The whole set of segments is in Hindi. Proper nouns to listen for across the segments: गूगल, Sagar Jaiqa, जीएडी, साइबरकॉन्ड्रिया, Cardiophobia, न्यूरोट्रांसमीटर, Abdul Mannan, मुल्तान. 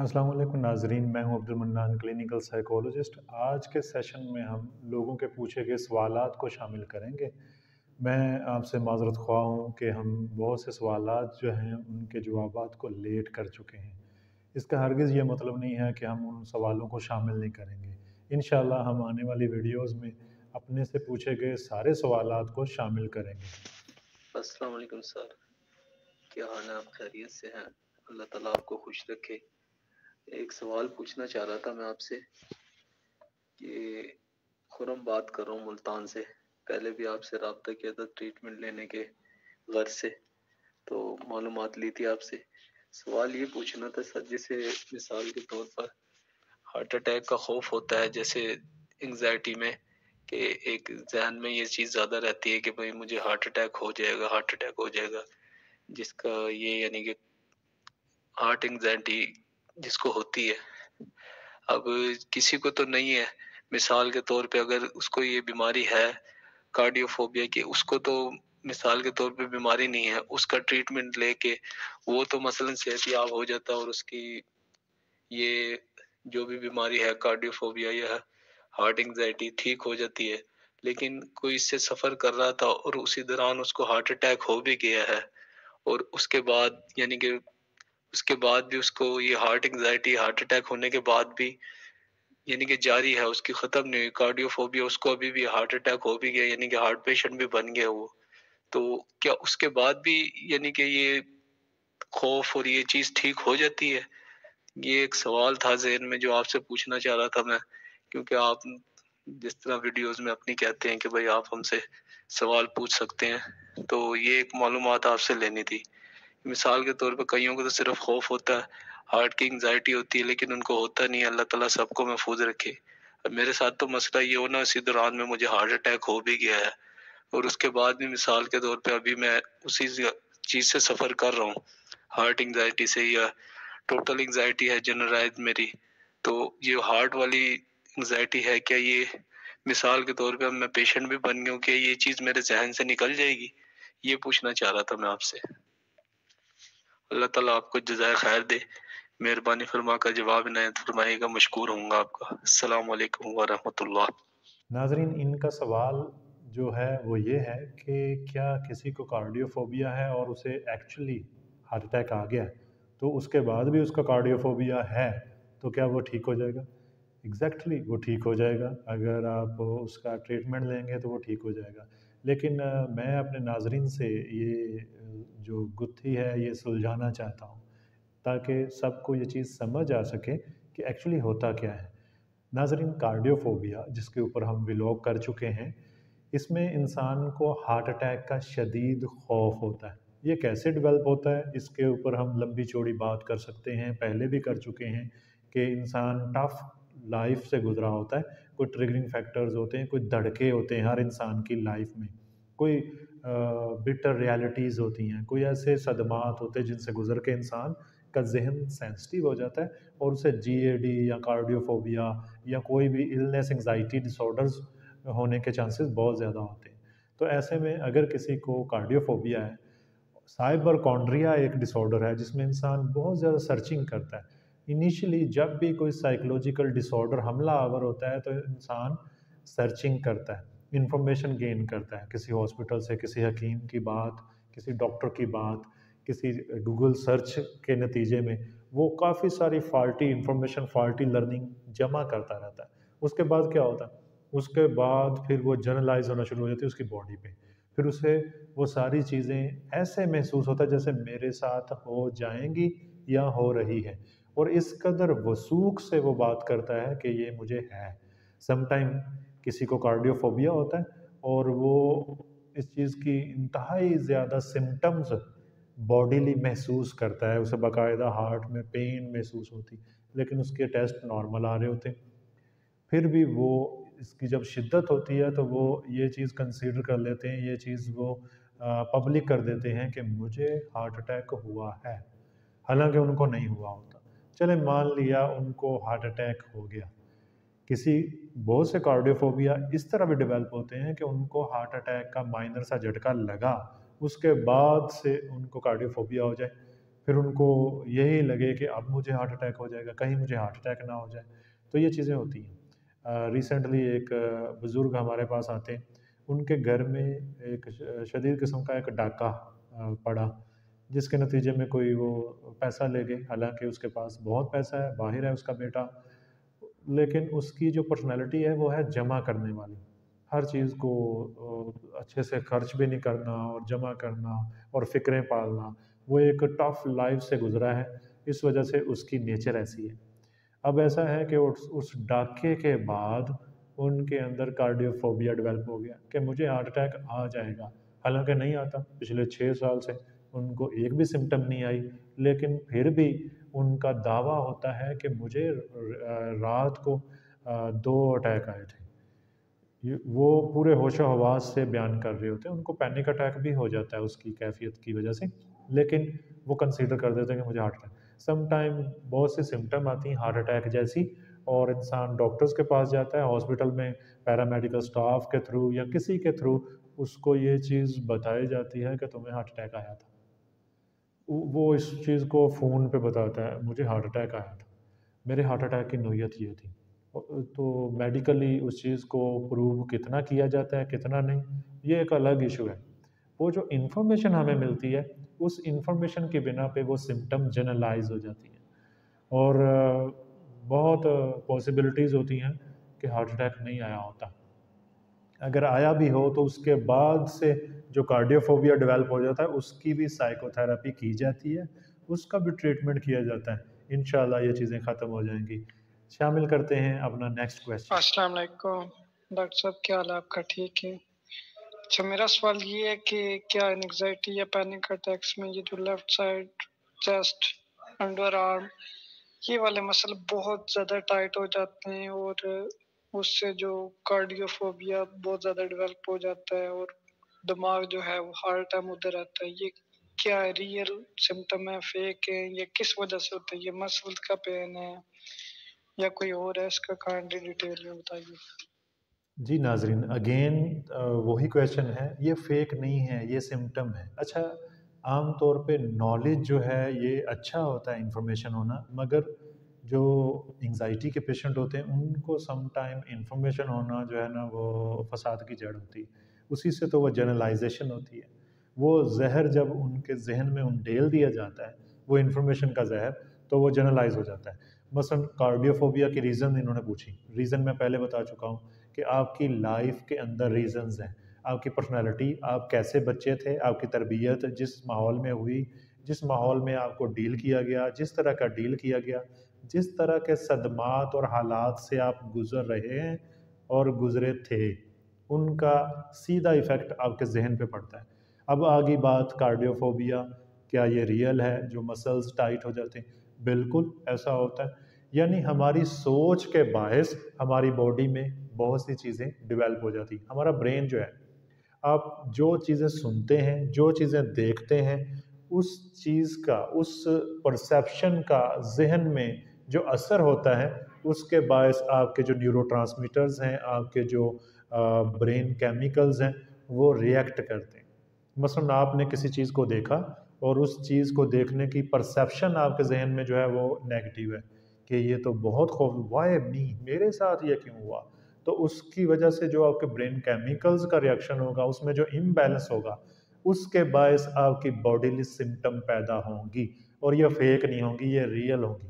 अस्सलाम वालेकुम नाजरीन, मैं हूं अब्दुल मन्नान, क्लिनिकल साइकोलॉजिस्ट। आज के सेशन में हम लोगों के पूछे गए सवालात को शामिल करेंगे। मैं आपसे माजरत ख्वाह हूं कि हम बहुत से सवालात जो हैं उनके जवाबात को लेट कर चुके हैं। इसका हरगिज़ ये मतलब नहीं है कि हम उन सवालों को शामिल नहीं करेंगे। इंशाल्लाह हम आने वाली वीडियोज़ में अपने से पूछे गए सारे सवालात को शामिल करेंगे। अस्सलाम वालेकुम सर, क्या हाल है? आप खैरियत से हैं? अल्लाह ताला आपको खुश रखे। एक सवाल पूछना चाह रहा था मैं आपसे कि खुरम बात कर रहा हूँ मुल्तान से। पहले भी आपसे रब्ता किया था ट्रीटमेंट लेने के गर्ज से, तो मालूमात ली थी आपसे। सवाल ये पूछना था सर, जैसे मिसाल के तौर पर हार्ट अटैक का खौफ होता है, जैसे एंग्जाइटी में कि एक जहन में ये चीज़ ज़्यादा रहती है कि भाई मुझे हार्ट अटैक हो जाएगा, हार्ट अटैक हो जाएगा, जिसका ये यानी कि हार्ट एंग्जाइटी जिसको होती है। अब किसी को तो नहीं है, मिसाल के तौर पे अगर उसको ये बीमारी है कार्डियोफोबिया की, उसको तो मिसाल के तौर पे बीमारी नहीं है, उसका ट्रीटमेंट लेके वो तो मसलन सेहतयाब हो जाता है और उसकी ये जो भी बीमारी है कार्डियोफोबिया या हार्ट एंग्जाइटी ठीक हो जाती है। लेकिन कोई इससे सफ़र कर रहा था और उसी दौरान उसको हार्ट अटैक हो भी गया है और उसके बाद यानी कि उसके बाद भी उसको ये हार्ट एंग्जाइटी हार्ट अटैक होने के बाद भी यानी कि जारी है, उसकी ख़त्म नहीं हुई कार्डियोफोबिया, उसको अभी भी हार्ट अटैक हो भी गया यानी कि हार्ट पेशेंट भी बन गया वो। तो क्या उसके बाद भी यानी कि ये खौफ और ये चीज़ ठीक हो जाती है? ये एक सवाल था जहन में जो आपसे पूछना चाह रहा था मैं, क्योंकि आप जिस तरह वीडियोस में अपनी कहते हैं कि भाई आप हमसे सवाल पूछ सकते हैं, तो ये एक मालूमात आपसे लेनी थी। मिसाल के तौर पर कईयों को तो सिर्फ खौफ होता है, हार्ट की एंग्जाइटी होती है, लेकिन उनको होता नहीं है। अल्लाह ताला सबको महफूज रखे। मेरे साथ तो मसला ये होना इसी दौरान में मुझे हार्ट अटैक हो भी गया है और उसके बाद भी मिसाल के तौर पे अभी मैं उसी चीज़ से सफ़र कर रहा हूँ, हार्ट एंग्जाइटी से या टोटल एंग्जाइटी है जनरलाइज मेरी। तो ये हार्ट वाली एंग्जाइटी है, क्या ये मिसाल के तौर पर मैं पेशेंट भी बन गया हूँ, क्या ये चीज़ मेरे जहन से निकल जाएगी? ये पूछना चाह रहा था मैं आपसे। अल्लाह ताला आपको जज़ाए खैर दे, मेहरबानी फरमा कर जवाब इनायत फरमाइएगा, मशकूर होऊंगा आपका। अस्सलाम वालेकुम व रहमतुल्लाह। नाजरीन, इनका सवाल जो है वो ये है कि क्या किसी को कार्डियोफोबिया है और उसे एक्चुअली हार्ट अटैक आ गया, तो उसके बाद भी उसका कार्डियोफोबिया है तो क्या वो ठीक हो जाएगा? एग्जैक्टली वो ठीक हो जाएगा। अगर आप उसका ट्रीटमेंट लेंगे तो वो ठीक हो जाएगा। लेकिन मैं अपने नाजरीन से ये जो गुत्थी है ये सुलझाना चाहता हूँ ताकि सबको ये चीज़ समझ आ सके कि एक्चुअली होता क्या है। नाजरीन, कार्डियोफोबिया जिसके ऊपर हम व्लॉग कर चुके हैं, इसमें इंसान को हार्ट अटैक का शदीद खौफ होता है। ये कैसे डेवलप होता है इसके ऊपर हम लंबी चौड़ी बात कर सकते हैं, पहले भी कर चुके हैं कि इंसान टफ लाइफ से गुजरा होता है, कोई ट्रिगरिंग फैक्टर्स होते हैं, कोई धड़के होते हैं हर इंसान की लाइफ में, कोई बिटर रियलिटीज़ होती हैं, कोई ऐसे सदमात होते हैं जिनसे गुजर के इंसान का जहन सेंसिटिव हो जाता है और उसे जीएडी या कार्डियोफोबिया या कोई भी इलनेस एंग्जाइटी डिसऑर्डर्स होने के चांसेस बहुत ज़्यादा होते हैं। तो ऐसे में अगर किसी को कार्डियोफोबिया है, साइबरकॉन्ड्रिया एक डिसऑर्डर है जिसमें इंसान बहुत ज़्यादा सर्चिंग करता है। इनिशियली जब भी कोई साइकोलॉजिकल डिसऑर्डर हमला आवर होता है तो इंसान सर्चिंग करता है, इंफॉर्मेशन गेन करता है, किसी हॉस्पिटल से, किसी हकीम की बात, किसी डॉक्टर की बात, किसी गूगल सर्च के नतीजे में वो काफ़ी सारी फाल्टी इंफॉर्मेशन, फाल्टी लर्निंग जमा करता रहता है। उसके बाद क्या होता है? उसके बाद फिर वो जनरलाइज होना शुरू हो जाती है उसकी बॉडी पे, फिर उसे वो सारी चीज़ें ऐसे महसूस होता है जैसे मेरे साथ हो जाएंगी या हो रही है, और इस कदर वसूख से वो बात करता है कि ये मुझे है। समटाइम किसी को कार्डियोफोबिया होता है और वो इस चीज़ की इंतहाई ज़्यादा सिम्टम्स बॉडीली महसूस करता है, उसे बाकायदा हार्ट में पेन महसूस होती, लेकिन उसके टेस्ट नॉर्मल आ रहे होते। फिर भी वो इसकी जब शिद्दत होती है तो वो ये चीज़ कंसीडर कर लेते हैं, ये चीज़ वो पब्लिक कर देते हैं कि मुझे हार्ट अटैक हुआ है, हालांकि उनको नहीं हुआ होता। चले मान लिया उनको हार्ट अटैक हो गया। किसी बहुत से कार्डियोफोबिया इस तरह भी डेवलप होते हैं कि उनको हार्ट अटैक का माइनर सा झटका लगा, उसके बाद से उनको कार्डियोफोबिया हो जाए, फिर उनको यही लगे कि अब मुझे हार्ट अटैक हो जाएगा, कहीं मुझे हार्ट अटैक ना हो जाए, तो ये चीज़ें होती हैं। रिसेंटली एक बुज़ुर्ग हमारे पास आते हैं, उनके घर में एक शदीद किस्म का एक डाका पड़ा जिसके नतीजे में कोई वो पैसा ले गए, हालांकि उसके पास बहुत पैसा है, बाहर है उसका बेटा, लेकिन उसकी जो पर्सनैलिटी है वो है जमा करने वाली, हर चीज़ को अच्छे से खर्च भी नहीं करना और जमा करना और फिक्रें पालना। वो एक टफ लाइफ से गुजरा है, इस वजह से उसकी नेचर ऐसी है। अब ऐसा है कि उस डाके के बाद उनके अंदर कार्डियोफोबिया डेवलप हो गया कि मुझे हार्ट अटैक आ जाएगा, हालांकि नहीं आता, पिछले 6 साल से उनको एक भी सिम्टम नहीं आई, लेकिन फिर भी उनका दावा होता है कि मुझे रात को 2 अटैक आए थे। वो पूरे होशो हवास से बयान कर रहे होते हैं, उनको पैनिक अटैक भी हो जाता है उसकी कैफियत की वजह से, लेकिन वो कंसीडर कर देते हैं कि मुझे हार्ट अटैक। समटाइम बहुत से सिम्टम आती हैं हार्ट अटैक जैसी, और इंसान डॉक्टर्स के पास जाता है, हॉस्पिटल में पैरामेडिकल स्टाफ के थ्रू या किसी के थ्रू उसको ये चीज़ बताई जाती है कि तुम्हें हार्ट अटैक आया था। वो इस चीज़ को फ़ोन पे बताता है, मुझे हार्ट अटैक आया था, मेरे हार्ट अटैक की नोयत ये थी। तो मेडिकली उस चीज़ को प्रूव कितना किया जाता है कितना नहीं, ये एक अलग इशू है। वो जो इन्फॉर्मेशन हमें मिलती है उस इन्फॉर्मेशन के बिना पे वो सिम्टम जनरलाइज हो जाती है और बहुत पॉसिबिलिटीज़ होती हैं कि हार्ट अटैक नहीं आया होता। अगर आया भी हो तो उसके बाद से जो कार्डियोफोबिया डेवलप हो जाता है उसकी भी साइकोथेरेपी की जाती है, उसका भी ट्रीटमेंट किया जाता है। इंशाल्लाह ये चीज़ें ख़त्म हो जाएंगी। शामिल करते हैं अपना नेक्स्ट क्वेश्चन। अस्सलाम वालेकुम डॉक्टर साहब, क्या हाल है आपका? ठीक है। अच्छा, मेरा सवाल ये है कि क्या एंग्जाइटी या पैनिक अटैक्स में ये जो left side chest, under arm, ये वाले मसल बहुत ज़्यादा टाइट हो जाते हैं और उससे जो कार्डियोफोबिया बहुत ज़्यादा डेवलप हो जाता है और दिमाग जो है वो हर टाइम उधर रहता है, ये क्या रियल सिम्टम है, फेक है, या किस वजह से होता है? ये मसल का पेन है या कोई और है? इसका काइंडली डिटेल में बताइए। जी नाजरीन, अगेन वही क्वेश्चन है, ये फेक नहीं है, ये सिम्टम है। अच्छा, आम तौर पे नॉलेज जो है ये अच्छा होता है, इन्फॉर्मेशन होना, मगर जो एंग्जाइटी के पेशेंट होते हैं उनको समटाइम इन्फॉर्मेशन होना जो है ना वो फसाद की जड़ होती है, उसी से तो वो जनरलाइजेशन होती है। वो जहर जब उनके जहन में उंडेल दिया जाता है, वो इन्फॉर्मेशन का जहर, तो वो जनरलाइज हो जाता है। मसलन कार्डियोफोबिया की रीज़न इन्होंने पूछी, रीज़न मैं पहले बता चुका हूँ कि आपकी लाइफ के अंदर रीज़न्स हैं, आपकी पर्सनालिटी, आप कैसे बच्चे थे, आपकी तरबियत जिस माहौल में हुई, जिस माहौल में आपको डील किया गया, जिस तरह का डील किया गया, जिस तरह के सदमात और हालात से आप गुज़र रहे हैं और गुज़रे थे, उनका सीधा इफ़ेक्ट आपके जहन पे पड़ता है। अब आ गई बात कार्डियोफोबिया, क्या ये रियल है जो मसल्स टाइट हो जाते हैं? बिल्कुल ऐसा होता है, यानी हमारी सोच के बायस हमारी बॉडी में बहुत सी चीज़ें डिवेल्प हो जाती हैं। हमारा ब्रेन जो है, आप जो चीज़ें सुनते हैं, जो चीज़ें देखते हैं, उस चीज़ का, उस परसेप्शन का जहन में जो असर होता है, उसके बायस आपके जो न्यूरोट्रांसमीटर्स हैं, आपके जो ब्रेन केमिकल्स हैं, वो रिएक्ट करते हैं। मसलन आपने किसी चीज़ को देखा और उस चीज़ को देखने की परसेप्शन आपके जहन में जो है वो नेगेटिव है कि ये तो बहुत खौफ, वाय मी, मेरे साथ ये क्यों हुआ? तो उसकी वजह से जो आपके ब्रेन केमिकल्स का रिएक्शन होगा, उसमें जो इम्बैलेंस होगा, उसके बायस आपकी बॉडीली सिम्टम पैदा होंगी। और ये फेक नहीं होंगी, ये रियल होंगी,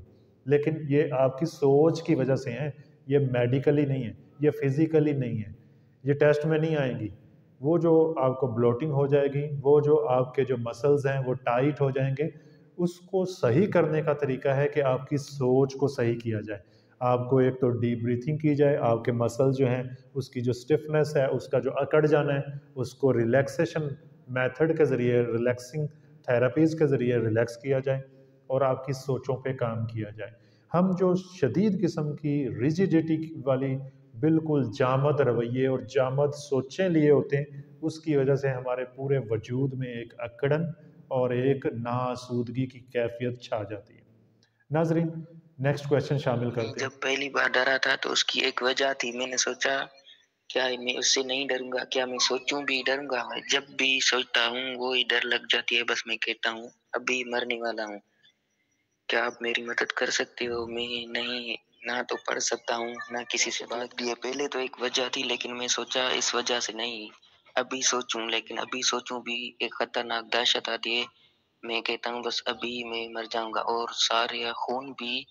लेकिन ये आपकी सोच की वजह से हैं, ये मेडिकली नहीं है, ये फिज़िकली नहीं है, ये टेस्ट में नहीं आएंगी। वो जो आपको ब्लोटिंग हो जाएगी, वो जो आपके जो मसल्स हैं वो टाइट हो जाएंगे, उसको सही करने का तरीका है कि आपकी सोच को सही किया जाए। आपको एक तो डीप ब्रीथिंग की जाए, आपके मसल जो हैं उसकी जो स्टिफनेस है, उसका जो अकड़ जाना है, उसको रिलैक्सेशन मेथड के ज़रिए, रिलैक्सिंग थेरेपीज़ के ज़रिए रिलैक्स किया जाए और आपकी सोचों पे काम किया जाए। हम जो शदीद किस्म की रिजिडिटी वाली बिल्कुल जामद रवैये और जामद सोचें लिए होते हैं, उसकी वजह से हमारे पूरे वजूद में एक अकड़न और एक नाआसूदगी की कैफियत छा जाती है। नाजरीन, नेक्स्ट क्वेश्चन शामिल करते हैं। जब पहली बार डरा था तो उसकी एक वजह थी, मैंने सोचा क्या मैं उससे नहीं डरूंगा, क्या मैं सोचूं भी डरूंगा? मैं जब भी सोचता हूँ वो ही डर लग जाती है, बस मैं कहता हूँ अभी मरने वाला हूँ, क्या आप मेरी मदद कर सकते हो? मैं नहीं ना तो पढ़ सकता हूँ ना किसी से बात किए। पहले तो एक वजह थी लेकिन मैं सोचा इस वजह से नहीं अभी सोचूं, लेकिन अभी सोचूं भी एक खतरनाक दहशत आती है। मैं कहता हूँ बस अभी मैं मर जाऊंगा, और सारे खून भी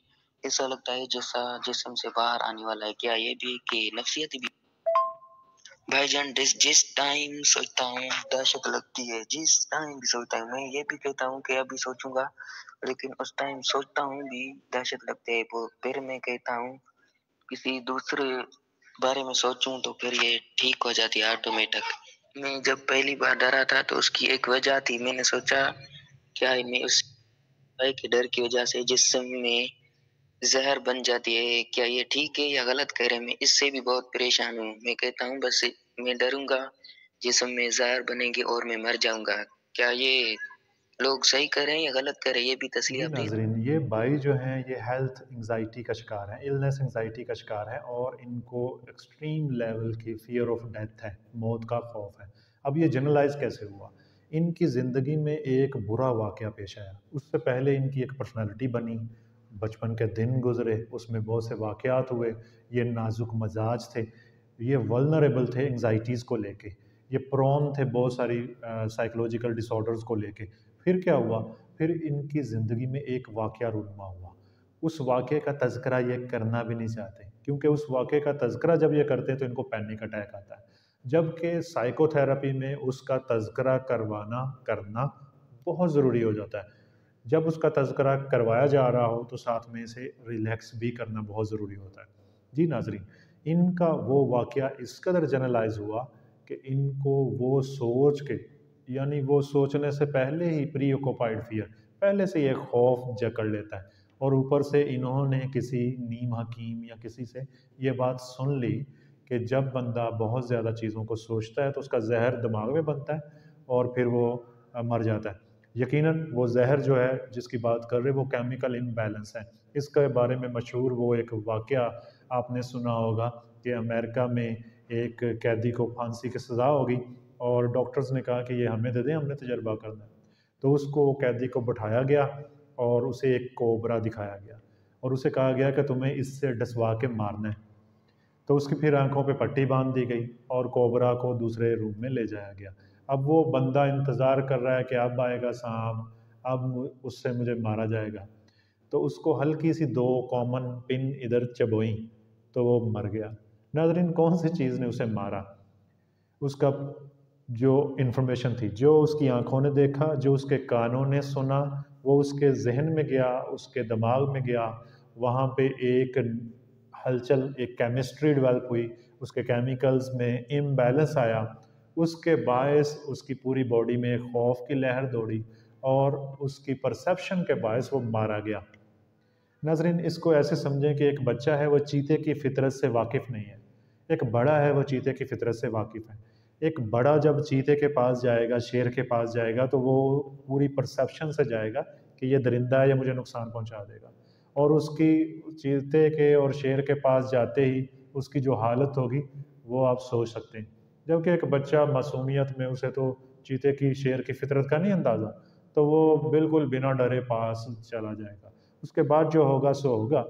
ऐसा लगता है जैसा जिस्म से बाहर आने वाला है। क्या ये भी कि नफसियत भी? भाईजान जिस टाइम सोचता हूँ दहशत लगती है, जिस टाइम भी सोचता हूँ। मैं ये भी कहता हूँ कि अभी सोचूंगा लेकिन उस टाइम सोचता हूँ भी दहशत लगती है। फिर मैं कहता हूँ किसी दूसरे बारे में सोचूं तो फिर ये ठीक हो जाती है ऑटोमेटिक। मैं जब पहली बार डरा था तो उसकी एक वजह थी, मैंने सोचा क्या मैं उस भाई के डर की वजह से जिस्म में जहर बन जाती है, क्या ये ठीक है या गलत कह रहे हैं? मैं इससे भी बहुत परेशान हूँ। मैं कहता हूँ बस मैं डरूंगा, जिस्म में जहर बनेगी और मैं मर जाऊंगा। क्या ये लोग सही कह रहे हैं या गलत कह रहे हैं? ये भी तस्लीम नाज़रीन, ये भाई जो हैं ये हेल्थ एंग्जाइटी का शिकार है, इलनेस एंग्जाइटी का शिकार है, और इनको एक्सट्रीम लेवल की फियर ऑफ डेथ है, मौत का खौफ है। अब ये जनरलाइज कैसे हुआ? इनकी ज़िंदगी में एक बुरा वाक़या पेश आया, उससे पहले इनकी एक पर्सनालिटी बनी, बचपन के दिन गुजरे, उसमें बहुत से वाक़यात हुए। ये नाजुक मजाज थे, ये वल्नरेबल थे एंग्जाइटीज़ को लेके, ये प्रोन थे बहुत सारी साइकोलॉजिकल डिसऑर्डर्स को लेके। फिर क्या हुआ? फिर इनकी ज़िंदगी में एक वाक़या रूनुमा हुआ। उस वाक़े का तज़किरा ये करना भी नहीं चाहते, क्योंकि उस वाक़े का तज़किरा जब ये करते हैं तो इनको पैनिक अटैक आता है, जबकि साइकोथेरेपी में उसका तज़किरा करना बहुत ज़रूरी हो जाता है। जब उसका तज़किरा करवाया जा रहा हो तो साथ में से रिलैक्स भी करना बहुत ज़रूरी होता है। जी नाजरीन, इनका वो वाक़या इस कदर जनरलाइज हुआ कि इनको वो सोच के, यानी वो सोचने से पहले ही प्री ऑक्यूपाइड फियर, पहले से ये खौफ जकड़ लेता है। और ऊपर से इन्होंने किसी नीम हकीम या किसी से ये बात सुन ली कि जब बंदा बहुत ज़्यादा चीज़ों को सोचता है तो उसका जहर दिमाग में बनता है और फिर वो मर जाता है। यकीनन वो जहर जो है जिसकी बात कर रहे हैं वो केमिकल इम्बैलेंस है। इसके बारे में मशहूर वो एक वाक़या आपने सुना होगा कि अमेरिका में एक कैदी को फांसी की सज़ा होगी और डॉक्टर्स ने कहा कि ये हमें दे दें, हमने तजर्बा करना है। तो उसको कैदी को बैठाया गया और उसे एक कोबरा दिखाया गया और उसे कहा गया कि तुम्हें इससे डसवा के मारना है। तो उसकी फिर आँखों पर पट्टी बांध दी गई और कोबरा को दूसरे रूम में ले जाया गया। अब वो बंदा इंतज़ार कर रहा है कि अब आएगा सांप, अब उससे मुझे मारा जाएगा। तो उसको हल्की सी दो कॉमन पिन इधर चबोई तो वो मर गया। नाज़रीन, कौन सी चीज़ ने उसे मारा? उसका जो इन्फॉर्मेशन थी, जो उसकी आंखों ने देखा, जो उसके कानों ने सुना, वो उसके जहन में गया, उसके दिमाग में गया। वहाँ पे एक हलचल, एक केमिस्ट्री डेवलप हुई, उसके केमिकल्स में इम्बैलेंस आया, उसके बायस उसकी पूरी बॉडी में खौफ की लहर दौड़ी और उसकी परसेप्शन के बायस वो मारा गया। नाज़रीन, इसको ऐसे समझें कि एक बच्चा है वो चीते की फितरत से वाकिफ़ नहीं है, एक बड़ा है वो चीते की फितरत से वाकिफ़ है। एक बड़ा जब चीते के पास जाएगा, शेर के पास जाएगा, तो वो पूरी परसेप्शन से जाएगा कि ये दरिंदा है, ये मुझे नुकसान पहुँचा देगा। और उसकी चीते के और शेर के पास जाते ही उसकी जो हालत होगी वो आप सोच सकते हैं। जबकि एक बच्चा मासूमियत में, उसे तो चीते की, शेर की फितरत का नहीं अंदाज़ा, तो वो बिल्कुल बिना डरे पास चला जाएगा। उसके बाद जो होगा सो होगा,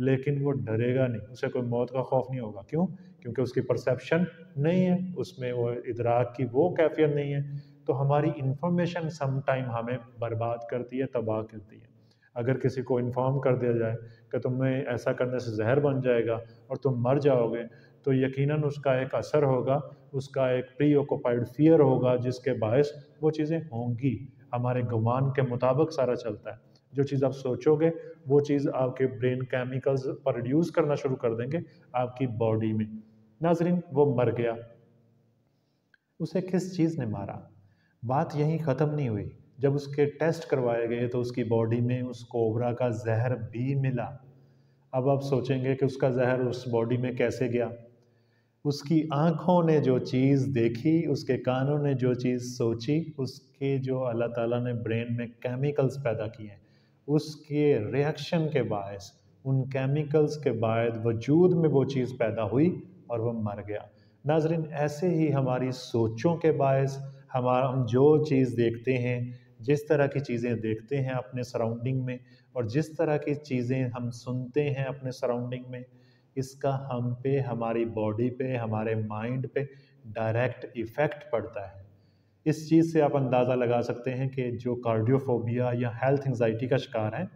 लेकिन वो डरेगा नहीं, उसे कोई मौत का खौफ नहीं होगा। क्यों? क्योंकि उसकी परसेप्शन नहीं है, उसमें वो इदराक की वो कैफियत नहीं है। तो हमारी इन्फॉर्मेशन समटाइम हमें बर्बाद करती है, तबाह करती है। अगर किसी को इन्फॉर्म कर दिया जाए कि तुम्हें ऐसा करने से जहर बन जाएगा और तुम मर जाओगे, तो यकीनन उसका एक असर होगा, उसका एक प्री ऑक्यूपाइड फियर होगा, जिसके बायस वो चीज़ें होंगी। हमारे गुमान के मुताबिक सारा चलता है। जो चीज़ आप सोचोगे वो चीज़ आपके ब्रेन केमिकल्स प्रोड्यूस करना शुरू कर देंगे आपकी बॉडी में। नाजरीन, वो मर गया। उसे किस चीज़ ने मारा? बात यहीं ख़त्म नहीं हुई। जब उसके टेस्ट करवाए गए तो उसकी बॉडी में उस कोबरा का जहर भी मिला। अब आप सोचेंगे कि उसका जहर उस बॉडी में कैसे गया? उसकी आँखों ने जो चीज़ देखी, उसके कानों ने जो चीज़ सोची, उसके जो अल्लाह ताला ने ब्रेन में केमिकल्स पैदा किए हैं, उसके रिएक्शन के बायस, उन केमिकल्स के बाद वजूद में वो चीज़ पैदा हुई और वो मर गया। नाजरीन, ऐसे ही हमारी सोचों के बायस, हम जो चीज़ देखते हैं, जिस तरह की चीज़ें देखते हैं अपने सराउंडिंग में और जिस तरह की चीज़ें हम सुनते हैं अपने सराउंडिंग में, इसका हम पे, हमारी बॉडी पे, हमारे माइंड पे डायरेक्ट इफ़ेक्ट पड़ता है। इस चीज़ से आप अंदाज़ा लगा सकते हैं कि जो कार्डियोफोबिया या हेल्थ एंजाइटी का शिकार हैं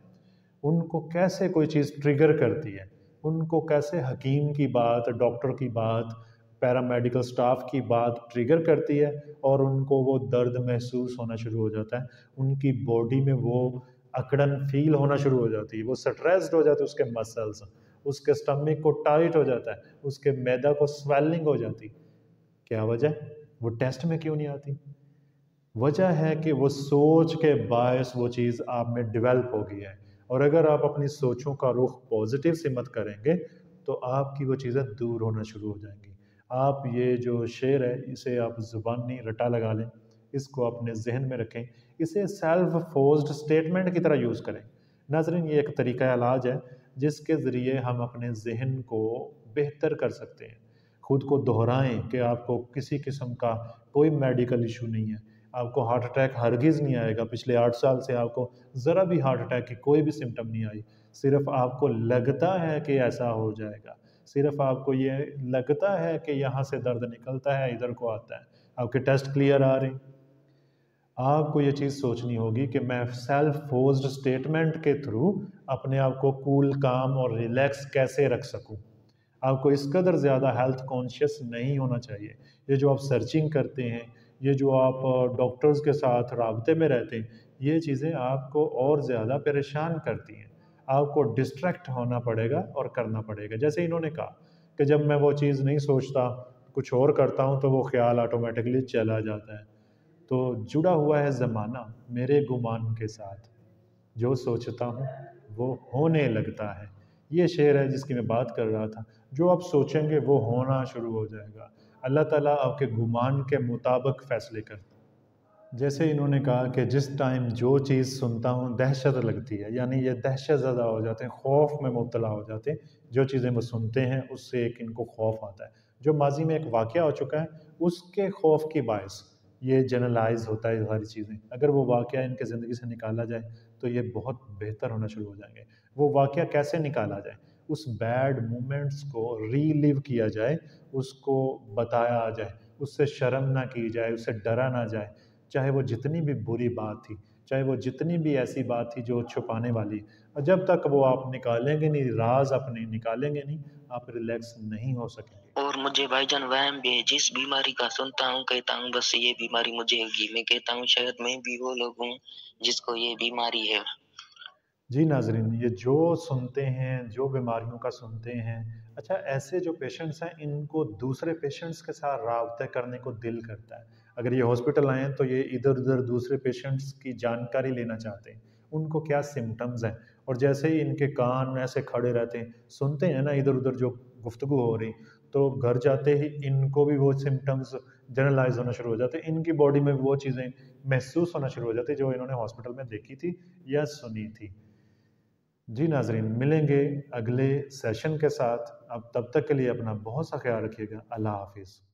उनको कैसे कोई चीज़ ट्रिगर करती है, उनको कैसे हकीम की बात, डॉक्टर की बात, पैरामेडिकल स्टाफ की बात ट्रिगर करती है और उनको वो दर्द महसूस होना शुरू हो जाता है, उनकी बॉडी में वो अकड़न फील होना शुरू हो जाती है, वो स्ट्रेस्ड हो जाते हैं, उसके मसल्स, उसके स्टमक को टाइट हो जाता है, उसके मैदा को स्वेलिंग हो जाती। क्या वजह? वो टेस्ट में क्यों नहीं आती? वजह है कि वो सोच के बायस वो चीज़ आप में डेवलप हो गई है। और अगर आप अपनी सोचों का रुख पॉजिटिव से मत करेंगे तो आपकी वो चीज़ें दूर होना शुरू हो जाएंगी। आप ये जो शेर है इसे आप ज़ुबानी रटा लगा लें, इसको अपने जहन में रखें, इसे सेल्फ फोर्स्ड स्टेटमेंट की तरह यूज़ करें। नाज़रीन, ये एक तरीका इलाज है जिसके ज़रिए हम अपने जहन को बेहतर कर सकते हैं। ख़ुद को दोहराएं कि आपको किसी किस्म का कोई मेडिकल इशू नहीं है, आपको हार्ट अटैक हरगिज़ नहीं आएगा, पिछले 8 साल से आपको ज़रा भी हार्ट अटैक की कोई भी सिम्टम नहीं आई, सिर्फ़ आपको लगता है कि ऐसा हो जाएगा, सिर्फ आपको ये लगता है कि यहाँ से दर्द निकलता है, इधर को आता है, आपके टेस्ट क्लियर आ रहे हैं। आपको ये चीज़ सोचनी होगी कि मैं सेल्फ फोर्स्ड स्टेटमेंट के थ्रू अपने आप को कूल, काम और रिलैक्स कैसे रख सकूं। आपको इस कदर ज़्यादा हेल्थ कॉन्शियस नहीं होना चाहिए। ये जो आप सर्चिंग करते हैं, ये जो आप डॉक्टर्स के साथ राबते में रहते हैं, ये चीज़ें आपको और ज़्यादा परेशान करती हैं। आपको डिस्ट्रैक्ट होना पड़ेगा और करना पड़ेगा। जैसे इन्होंने कहा कि जब मैं वो चीज़ नहीं सोचता, कुछ और करता हूँ, तो वो ख्याल ऑटोमेटिकली चला जाता है। तो जुड़ा हुआ है ज़माना मेरे गुमान के साथ, जो सोचता हूँ वो होने लगता है। ये शेर है जिसकी मैं बात कर रहा था। जो आप सोचेंगे वो होना शुरू हो जाएगा। अल्लाह ताला आपके गुमान के मुताबिक फ़ैसले करता है। जैसे इन्होंने कहा कि जिस टाइम जो चीज़ सुनता हूँ दहशत लगती है, यानी ये दहशत ज़्यादा हो जाते हैं, खौफ में मुब्तला हो जाते हैं। जो चीज़ें वो सुनते हैं उससे एक इनको खौफ आता है, जो माजी में एक वाक़या हो चुका है उसके खौफ की बायस ये जनरलाइज होता है। सारी चीज़ें अगर वो वाक़या इनके ज़िंदगी से निकाला जाए तो ये बहुत बेहतर होना शुरू हो जाएंगे। वो वाक़या कैसे निकाला जाए? उस बैड मोमेंट्स को रीलिव किया जाए, उसको बताया जाए, उससे शर्म ना की जाए, उससे डरा ना जाए। चाहे वो जितनी भी बुरी बात थी, चाहे वो जितनी भी ऐसी बात थी जो छुपाने वाली, और जब तक वो आप निकालेंगे नहीं, राज अपने निकालेंगे नहीं, आप रिलैक्स नहीं हो सकेंगे। और मुझे भाईजान वहम भी है, जिस बीमारी का सुनता हूँ कहता हूँ बस ये बीमारी मुझे होगी। मैं कहता हूँ शायद मैं भी वो लोग हूँ जिसको ये बीमारी है। जी नाजरीन, ये जो सुनते हैं, जो बीमारियों का सुनते हैं, अच्छा ऐसे जो पेशेंट्स हैं इनको दूसरे पेशेंट्स के साथ राबता करने को दिल करता है। अगर ये हॉस्पिटल आएँ तो ये इधर उधर दूसरे पेशेंट्स की जानकारी लेना चाहते हैं, उनको क्या सिम्टम्स हैं। और जैसे ही इनके कान ऐसे खड़े रहते हैं, सुनते हैं ना इधर उधर जो गुफ्तगू हो रही, तो घर जाते ही इनको भी वो सिम्टम्स जनरलाइज होना शुरू हो जाते हैं। इनकी बॉडी में वो चीज़ें महसूस होना शुरू हो जाती जो इन्होंने हॉस्पिटल में देखी थी या सुनी थी। जी नाजरीन, मिलेंगे अगले सेशन के साथ। अब तब तक के लिए अपना बहुत सा ख्याल रखिएगा। अल्लाह हाफिज़।